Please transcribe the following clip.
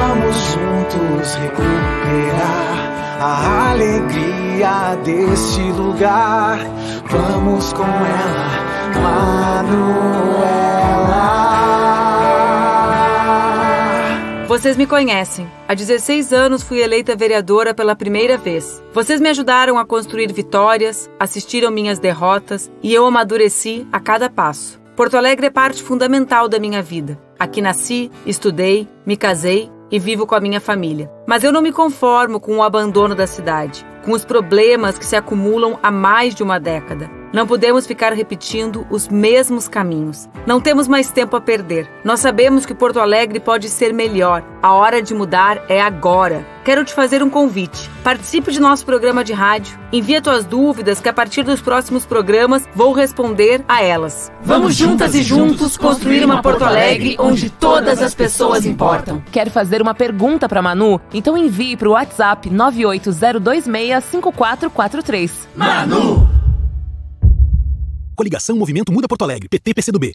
Vamos juntos recuperar a alegria deste lugar. Vamos com ela, Manuela. Vocês me conhecem. Há 16 anos fui eleita vereadora pela primeira vez. Vocês me ajudaram a construir vitórias, assistiram minhas derrotas e eu amadureci a cada passo. Porto Alegre é parte fundamental da minha vida. Aqui nasci, estudei, me casei e vivo com a minha família. Mas eu não me conformo com o abandono da cidade, com os problemas que se acumulam há mais de uma década. Não podemos ficar repetindo os mesmos caminhos. Não temos mais tempo a perder. Nós sabemos que Porto Alegre pode ser melhor. A hora de mudar é agora. Quero te fazer um convite. Participe de nosso programa de rádio. Envia tuas dúvidas que a partir dos próximos programas vou responder a elas. Vamos juntas e juntos construir uma Porto Alegre onde todas as pessoas importam. Quer fazer uma pergunta para Manu? Então envie para o WhatsApp 980265443. Manu! Coligação Movimento Muda Porto Alegre, PT, PC do B.